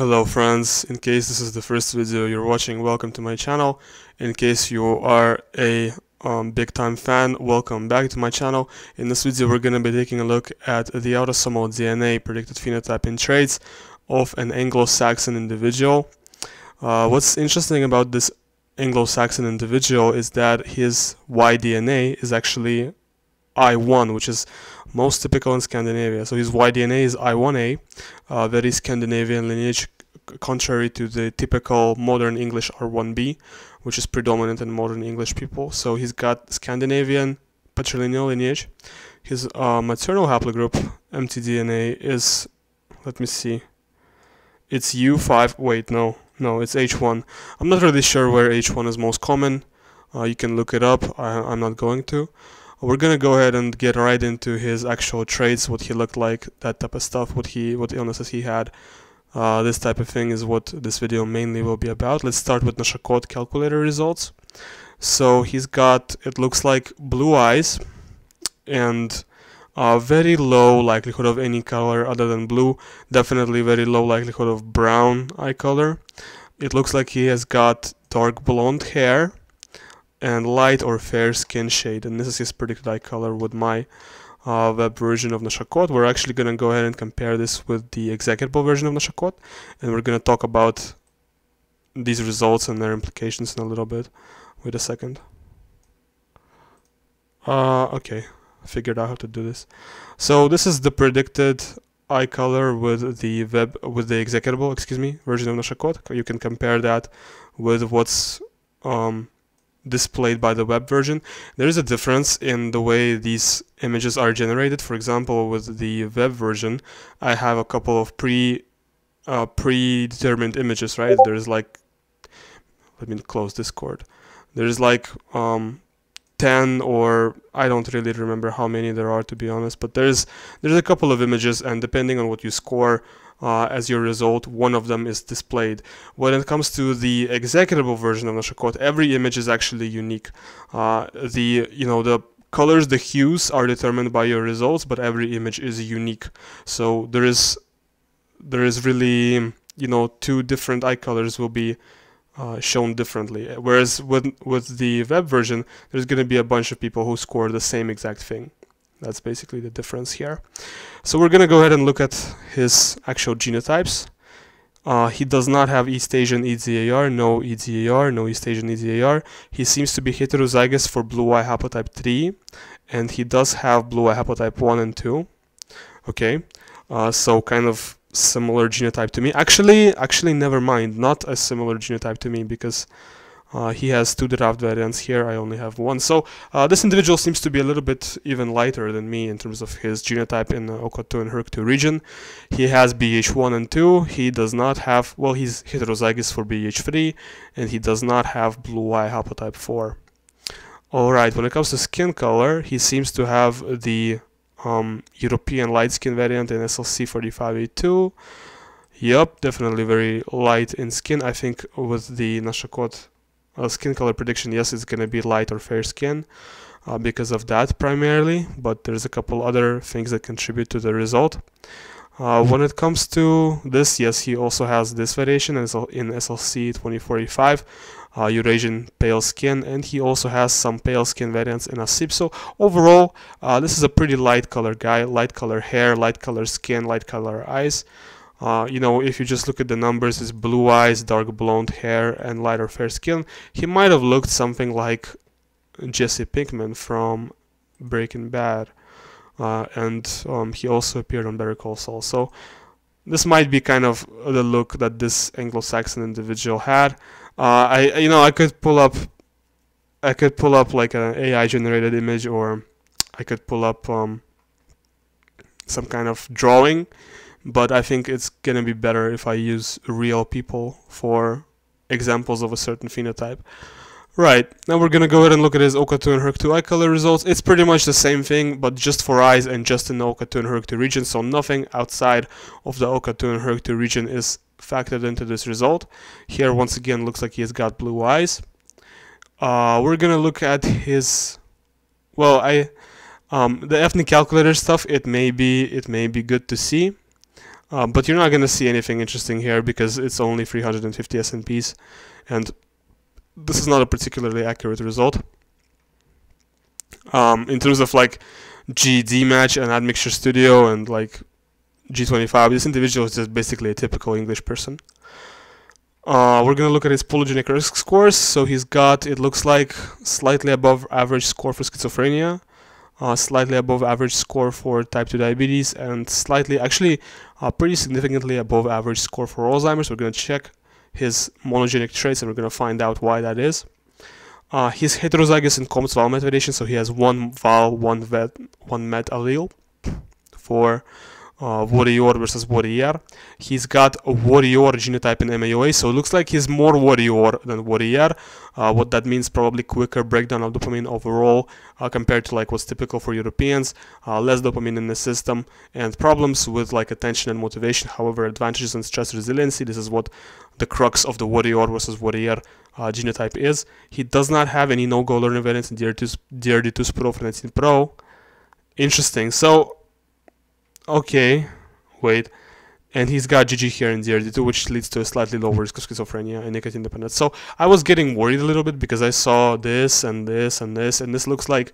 Hello friends, in case this is the first video you're watching, welcome to my channel. In case you are a big time fan, welcome back to my channel. In this video we're going to be taking a look at the autosomal DNA predicted phenotype and traits of an Anglo-Saxon individual. What's interesting about this Anglo-Saxon individual is that his Y DNA is actually I1, which is most typical in Scandinavia. So his Y DNA is I1A, very Scandinavian lineage, contrary to the typical modern English R1B, which is predominant in modern English people. So he's got Scandinavian patrilineal lineage. His maternal haplogroup, mtDNA, is, let me see, it's U5, wait, no, it's H1. I'm not really sure where H1 is most common. You can look it up, I'm not going to. We're gonna go ahead and get right into his actual traits, what he looked like, that type of stuff, what illnesses he had. This type of thing is what this video mainly will be about. Let's start with NOSHACOT calculator results. So he's got, it looks like, blue eyes and very low likelihood of any color other than blue. Definitely very low likelihood of brown eye color. It looks like he has got dark blonde hair and light or fair skin shade, and this is his predicted eye color with my web version of NOSHACOT. We're actually going to go ahead and compare this with the executable version of NOSHACOT, and we're going to talk about these results and their implications in a little bit. Wait a second. Okay, I figured out how to do this. So this is the predicted eye color with the executable, version of NOSHACOT. You can compare that with what's displayed by the web version. There is a difference in the way these images are generated. For example, with the web version, I have a couple of predetermined images, right? There's like, let me close Discord. There's like 10, or I don't really remember how many there are, to be honest, but there's a couple of images, and depending on what you score as your result, one of them is displayed. When it comes to the executable version of NOSHACOT, every image is actually unique. The colors, the hues are determined by your results, but every image is unique. So there is really, two different eye colors will be shown differently. Whereas with the web version, there's going to be a bunch of people who score the same exact thing. That's basically the difference here. So we're going to go ahead and look at his actual genotypes. He does not have East Asian EDAR, no EDAR, no East Asian EDAR. He seems to be heterozygous for blue eye haplotype 3, and he does have blue eye haplotype 1 and 2. Okay, so kind of similar genotype to me. Actually, never mind, not a similar genotype to me, because he has two derived variants here, I only have one. So this individual seems to be a little bit even lighter than me in terms of his genotype in the Okoto and HERC2 region. He has BH1 and 2, he does not have, well, he's heterozygous for BH3, and he does not have blue eye haplotype 4. Alright, when it comes to skin color, he seems to have the European light skin variant in SLC45A2. Yep, definitely very light in skin. I think with the NOSHACOT skin color prediction, yes, it's going to be light or fair skin because of that primarily, but there's a couple other things that contribute to the result. When it comes to this, yes, he also has this variation in SLC 2045, Eurasian pale skin, and he also has some pale skin variants in Asipso. Overall, this is a pretty light color guy, light color hair, light color skin, light color eyes. If you just look at the numbers, his blue eyes, dark blonde hair, and lighter fair skin, he might have looked something like Jesse Pinkman from Breaking Bad, and he also appeared on Better Call Saul. So this might be kind of the look that this Anglo-Saxon individual had. I could pull up like an AI-generated image, or I could pull up some kind of drawing. But I think it's going to be better if I use real people for examples of a certain phenotype. Right, now we're going to go ahead and look at his OCA2 and HERC2 eye color results. It's pretty much the same thing, but just for eyes and just in the OCA2 and HERC2 region, so nothing outside of the OCA2 and HERC2 region is factored into this result. Here, once again, looks like he has got blue eyes. We're going to look at his... Well, the ethnic calculator stuff, it may be good to see. But you're not going to see anything interesting here because it's only 350 SNPs, and this is not a particularly accurate result. In terms of like GD match and admixture studio and like G25, this individual is just basically a typical English person. We're going to look at his polygenic risk scores. So he's got, it looks like, slightly above average score for schizophrenia, slightly above average score for type 2 diabetes, and slightly, actually pretty significantly above average score for Alzheimer's. We're going to check his monogenic traits and we're going to find out why that is. He's heterozygous in COMT vowel met variation, so he has one vowel, one met allele for warrior versus warrior. He's got a warrior genotype in MAOA, so it looks like he's more warrior than warrior. What that means, probably quicker breakdown of dopamine overall compared to like what's typical for Europeans, less dopamine in the system, and problems with like attention and motivation. However, advantages in stress resiliency. This is what the crux of the warrior versus warrior genotype is. He does not have any no-go learning variants in DRD2 Pro-Francine Pro. Interesting. So okay, wait, and he's got GG here in DRD2, which leads to a slightly lower risk of schizophrenia and nicotine dependence. So I was getting worried a little bit because I saw this and this and this, and this looks like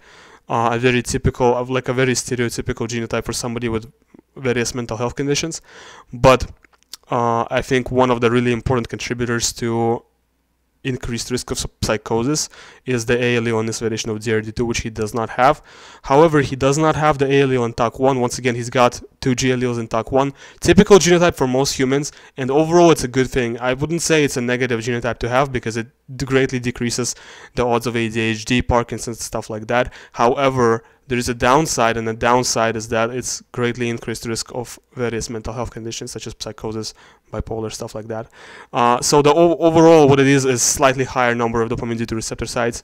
a very typical, like a very stereotypical genotype for somebody with various mental health conditions. But I think one of the really important contributors to increased risk of psychosis is the ALE1 variation of DRD2, which he does not have. However, he does not have the ALE on TAC1. Once again, he's got two G alleles in TAC1. Typical genotype for most humans, and overall it's a good thing. I wouldn't say it's a negative genotype to have because it greatly decreases the odds of ADHD, Parkinson's, stuff like that. However, there is a downside, and the downside is that it's greatly increased risk of various mental health conditions such as psychosis, bipolar, stuff like that. So the overall what it is slightly higher number of dopamine D2 receptor sites,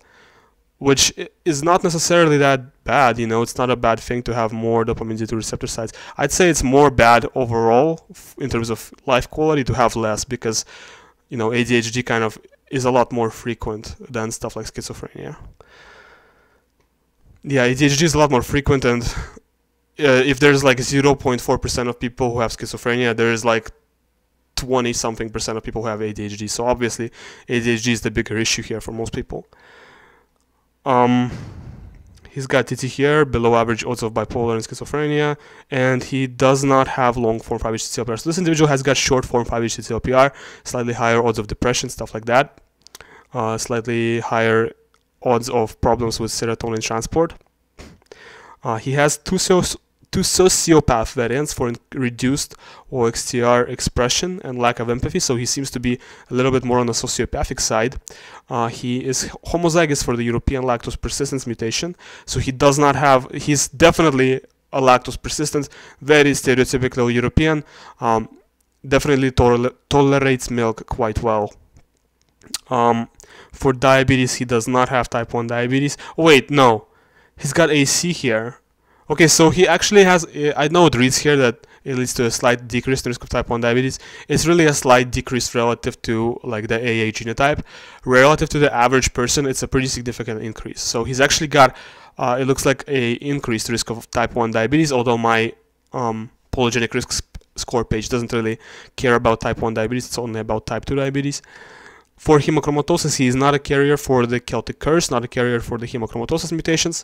which is not necessarily that bad. You know, it's not a bad thing to have more dopamine D2 receptor sites. I'd say it's more bad overall in terms of life quality to have less because, you know, ADHD kind of is a lot more frequent than stuff like schizophrenia. Yeah, ADHD is a lot more frequent, and if there's like 0.4% of people who have schizophrenia, there is like 20-something% of people who have ADHD. So obviously, ADHD is the bigger issue here for most people. He's got TT here, below average odds of bipolar and schizophrenia, and he does not have long form 5-HTTLPR. So this individual has got short form 5-HTTLPR, slightly higher odds of depression, stuff like that, slightly higher odds of problems with serotonin transport. He has two sociopath variants for reduced OXTR expression and lack of empathy, so he seems to be a little bit more on the sociopathic side. He is homozygous for the European lactose persistence mutation, so he does not have, he's definitely a lactose persistent, very stereotypical European, definitely tolerates milk quite well. For diabetes, he does not have type 1 diabetes. Wait, no, he's got AC here. Okay, so he actually has, I know it reads here that it leads to a slight decrease in risk of type 1 diabetes. It's really a slight decrease relative to like the AA genotype. Relative to the average person, it's a pretty significant increase. So he's actually got, it looks like a increased risk of type 1 diabetes, although my polygenic risk score page doesn't really care about type 1 diabetes, it's only about type 2 diabetes. For hemochromatosis, he is not a carrier for the Celtic curse, not a carrier for the hemochromatosis mutations.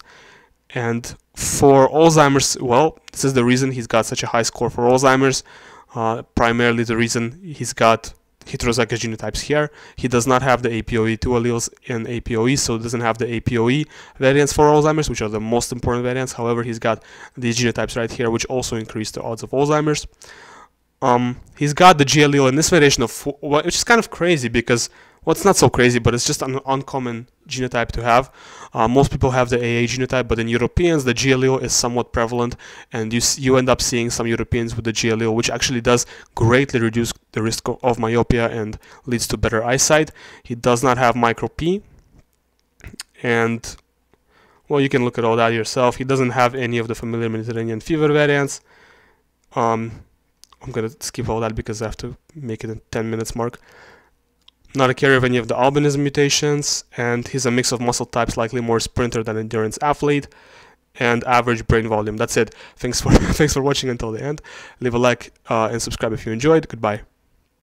And for Alzheimer's, well, this is the reason he's got such a high score for Alzheimer's. Primarily the reason he's got heterozygous genotypes here. He does not have the APOE2 alleles in APOE, so doesn't have the APOE variants for Alzheimer's, which are the most important variants. However, he's got these genotypes right here, which also increase the odds of Alzheimer's. He's got the G allele in this variation of 4, which is kind of crazy because, well, it's not so crazy, but it's just an uncommon genotype to have. Most people have the AA genotype, but in Europeans, the G allele is somewhat prevalent, and you end up seeing some Europeans with the G allele, which actually does greatly reduce the risk of myopia and leads to better eyesight. He does not have micro P, and, well, you can look at all that yourself. He doesn't have any of the familiar Mediterranean fever variants. I'm gonna skip all that because I have to make it a 10 minutes mark. Not a carrier of any of the albinism mutations, and he's a mix of muscle types, likely more sprinter than endurance athlete, and average brain volume. That's it. Thanks for watching until the end. Leave a like and subscribe if you enjoyed. Goodbye.